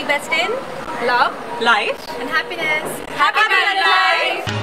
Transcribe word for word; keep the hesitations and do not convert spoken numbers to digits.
invest in love, life and happiness. Happy Valentine's!